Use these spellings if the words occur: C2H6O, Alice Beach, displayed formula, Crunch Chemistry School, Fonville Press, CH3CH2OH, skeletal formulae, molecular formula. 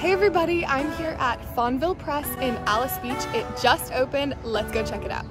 Hey everybody, I'm here at Fonville Press in Alice Beach. It just opened. Let's go check it out.